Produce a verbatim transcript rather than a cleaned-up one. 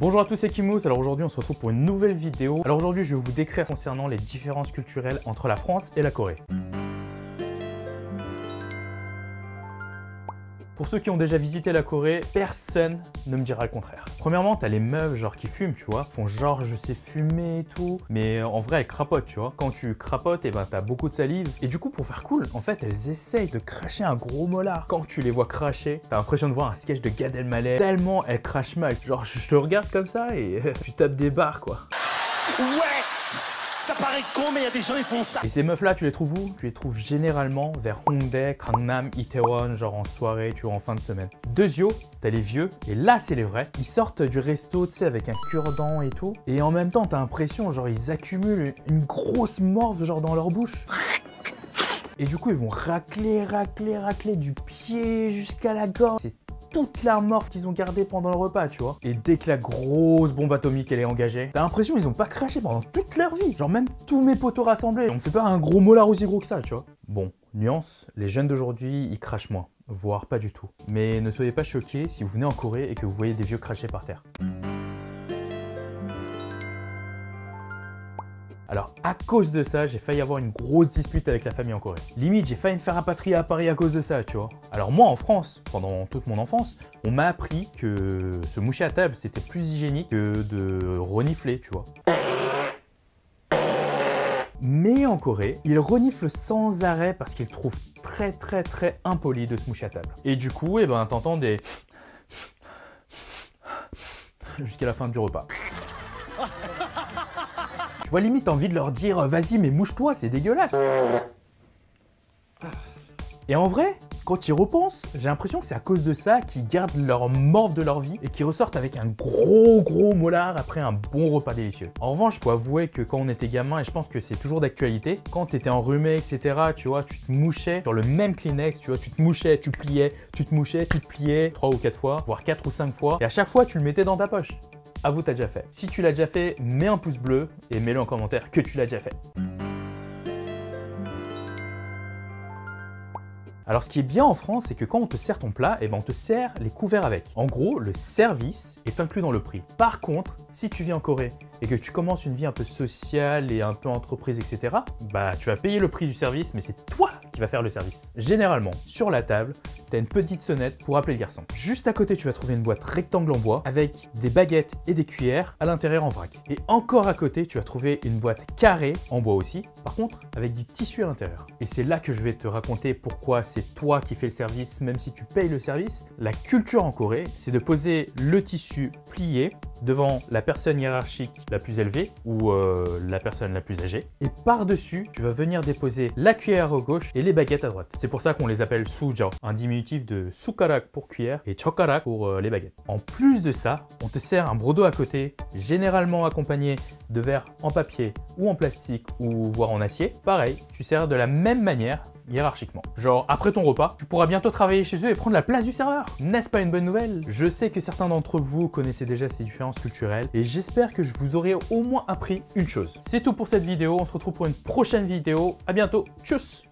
Bonjour à tous, c'est Kimous. Alors aujourd'hui on se retrouve pour une nouvelle vidéo. Alors aujourd'hui je vais vous décrire concernant les différences culturelles entre la France et la Corée. Pour ceux qui ont déjà visité la Corée, personne ne me dira le contraire. Premièrement, t'as les meufs genre qui fument, tu vois, font genre je sais fumer et tout, mais en vrai elles crapotent, tu vois. Quand tu crapotes, et ben t'as beaucoup de salive. Et du coup, pour faire cool, en fait, elles essayent de cracher un gros molar. Quand tu les vois cracher, t'as l'impression de voir un sketch de Gad Elmaleh. Tellement elles crachent mal. Genre je te regarde comme ça et tu tapes des barres, quoi. Ouais. Ça paraît con, mais il y a des gens qui font ça. Et ces meufs-là, tu les trouves où? Tu les trouves généralement vers Hongdae, Gangnam, Itaewon, genre en soirée, tu vois, en fin de semaine. Deuxièmement, t'as les vieux, et là, c'est les vrais. Ils sortent du resto, tu sais, avec un cure-dent et tout. Et en même temps, t'as l'impression, genre, ils accumulent une grosse morve, genre, dans leur bouche. Et du coup, ils vont racler, racler, racler du pied jusqu'à la gorge. C'est toute la morve qu'ils ont gardée pendant le repas, tu vois. Et dès que la grosse bombe atomique elle est engagée, t'as l'impression qu'ils ont pas craché pendant toute leur vie. Genre même tous mes potos rassemblés, on me fait pas un gros molar aussi gros que ça, tu vois. Bon, nuance, les jeunes d'aujourd'hui, ils crachent moins, voire pas du tout. Mais ne soyez pas choqués si vous venez en Corée et que vous voyez des vieux cracher par terre. Alors à cause de ça, j'ai failli avoir une grosse dispute avec la famille en Corée. Limite, j'ai failli me faire rapatrier à Paris à cause de ça, tu vois. Alors moi, en France, pendant toute mon enfance, on m'a appris que se moucher à table, c'était plus hygiénique que de renifler, tu vois. Mais en Corée, ils reniflent sans arrêt parce qu'ils trouvent très très très impoli de se moucher à table. Et du coup, eh ben, t'entends des... jusqu'à la fin du repas. Tu vois, limite, t'as envie de leur dire, vas-y, mais mouche-toi, c'est dégueulasse. Et en vrai, quand ils repensent, j'ai l'impression que c'est à cause de ça qu'ils gardent leur morve de leur vie et qu'ils ressortent avec un gros, gros molar après un bon repas délicieux. En revanche, je peux avouer que quand on était gamin, et je pense que c'est toujours d'actualité, quand t'étais enrhumé, et cetera, tu vois, tu te mouchais sur le même Kleenex, tu vois, tu te mouchais, tu pliais, tu te mouchais, tu te pliais trois ou quatre fois, voire quatre ou cinq fois, et à chaque fois, tu le mettais dans ta poche. À vous, t'as déjà fait. Si tu l'as déjà fait, mets un pouce bleu et mets-le en commentaire que tu l'as déjà fait. Alors ce qui est bien en France, c'est que quand on te sert ton plat, eh ben, on te sert les couverts avec. En gros, le service est inclus dans le prix. Par contre, si tu vis en Corée et que tu commences une vie un peu sociale et un peu entreprise, et cetera, bah tu vas payer le prix du service, mais c'est toi qui vas faire le service. Généralement, sur la table, tu as une petite sonnette pour appeler le garçon. Juste à côté, tu vas trouver une boîte rectangle en bois avec des baguettes et des cuillères à l'intérieur en vrac. Et encore à côté, tu vas trouver une boîte carrée en bois aussi, par contre, avec du tissu à l'intérieur. Et c'est là que je vais te raconter pourquoi c'est c'est toi qui fais le service, même si tu payes le service. La culture en Corée, c'est de poser le tissu plié devant la personne hiérarchique la plus élevée ou euh, la personne la plus âgée. Et par-dessus, tu vas venir déposer la cuillère au gauche et les baguettes à droite. C'est pour ça qu'on les appelle suja, un diminutif de sukarak pour cuillère et chokarak pour euh, les baguettes. En plus de ça, on te sert un brodo à côté, généralement accompagné de verres en papier ou en plastique ou voire en acier. Pareil, tu sers de la même manière hiérarchiquement. Genre, après ton repas, tu pourras bientôt travailler chez eux et prendre la place du serveur. N'est-ce pas une bonne nouvelle? Je sais que certains d'entre vous connaissez déjà ces différences culturelles et j'espère que je vous aurai au moins appris une chose. C'est tout pour cette vidéo, on se retrouve pour une prochaine vidéo. À bientôt, tchuss!